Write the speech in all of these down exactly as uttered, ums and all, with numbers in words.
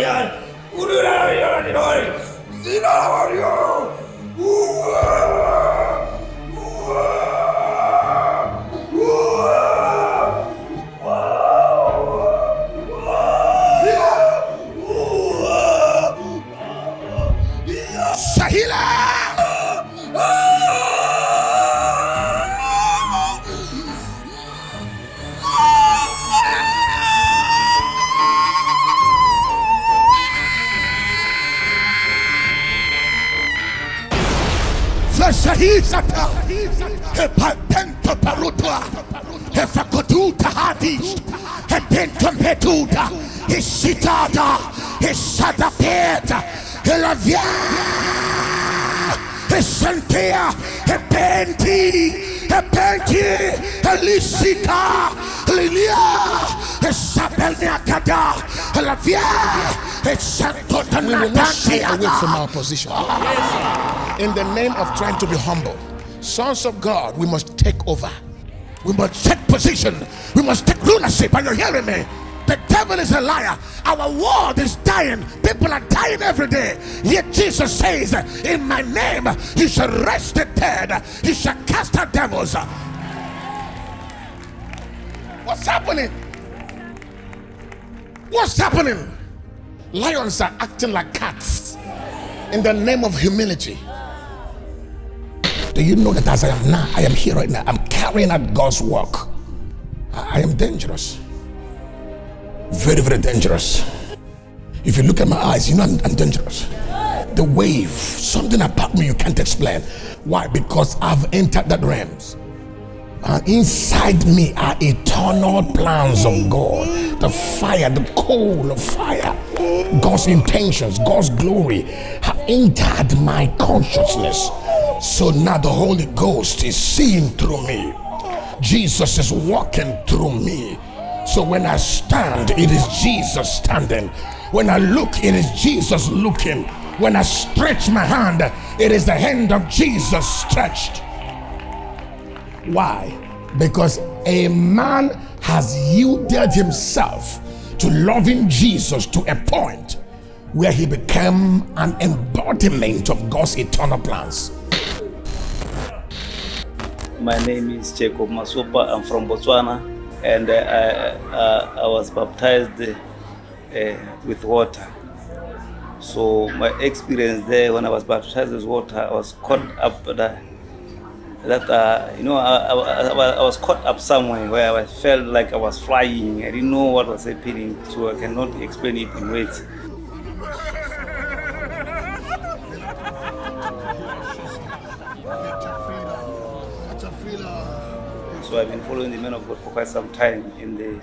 We will not shy away from our position. In the name of trying to be humble, sons of God, we must take over. We must take position. We must take rulership. Are you hearing me? The devil is a liar. Our world is dying. People are dying every day. Yet Jesus says, in my name, you shall raise the dead. You shall cast out devils. What's happening? What's happening? Lions are acting like cats in the name of humility. Do you know that as I am now, I am here right now, I'm carrying out God's work. I am dangerous. Very, very dangerous. If you look at my eyes, you know I'm, I'm dangerous. The wave, something about me you can't explain. Why? Because I've entered that realms. And inside me are eternal plans of God. The fire, the coal of fire, God's intentions, God's glory have entered my consciousness. So now the Holy Ghost is seeing through me. Jesus is walking through me. So when I stand, it is Jesus standing. When I look, it is Jesus looking. When I stretch my hand, it is the hand of Jesus stretched. Why? Because a man has yielded himself to loving Jesus to a point where he became an embodiment of God's eternal plans. My name is Jacob Masopa. I'm from Botswana, and uh, I, uh, I was baptized uh, with water. So my experience there, when I was baptized with water, I was caught up there. That uh, you know, I, I, I was caught up somewhere where I felt like I was flying. I didn't know what was happening, so I cannot explain it in words. So I've been following the man of God for quite some time in the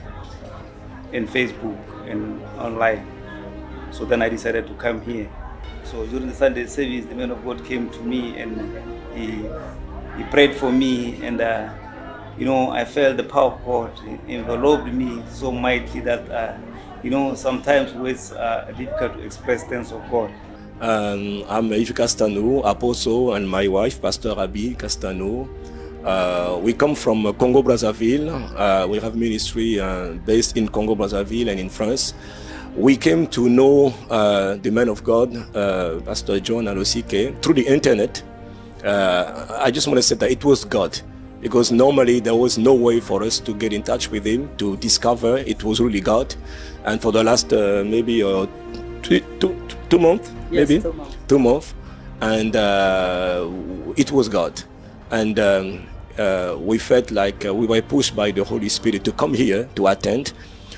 in Facebook and online. So then I decided to come here. So during the Sunday service, the man of God came to me and he. He prayed for me, and uh, you know, I felt the power of God enveloped me so mightily that uh, you know, sometimes words are difficult to express things of God. Um, I'm Eve Kassanou, apostle, and my wife, Pastor Abi Kassanou. Uh, we come from Congo Brazzaville. Uh, we have ministry uh, based in Congo Brazzaville and in France. We came to know uh, the man of God, uh, Pastor John Anosike, through the internet. Uh, I just want to say that it was God, because normally there was no way for us to get in touch with him, to discover it was really God. And for the last uh, maybe uh, two, two, two months, yes, maybe two months, two months and uh, it was God. And um, uh, we felt like uh, we were pushed by the Holy Spirit to come here, to attend.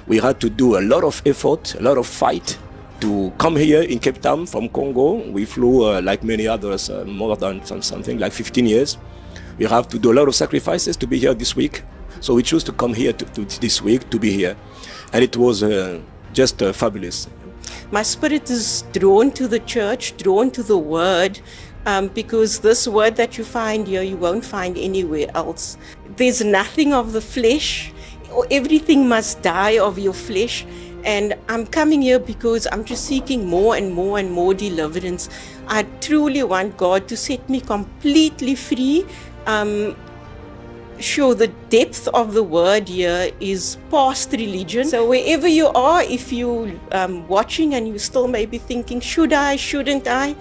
We had to do a lot of effort, a lot of fight to come here in Cape Town from Congo. We flew uh, like many others, uh, more than some, something like fifteen years. We have to do a lot of sacrifices to be here this week. So we choose to come here to, to this week to be here. And it was uh, just uh, fabulous. My spirit is drawn to the church, drawn to the word, um, because this word that you find here, you won't find anywhere else. There's nothing of the flesh. Everything must die of your flesh. And I'm coming here because I'm just seeking more and more and more deliverance. I truly want God to set me completely free. Um, Sure, the depth of the word here is past religion. So wherever you are, if you're um, watching and you still may be thinking, should I, shouldn't I?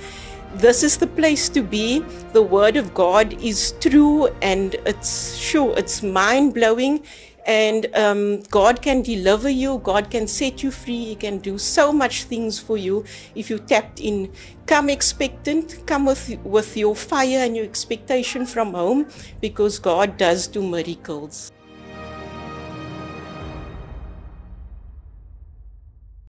This is the place to be. The word of God is true and it's sure, it's mind-blowing. And um, God can deliver you, God can set you free, He can do so much things for you. If you tapped in, come expectant, come with, with your fire and your expectation from home, because God does do miracles.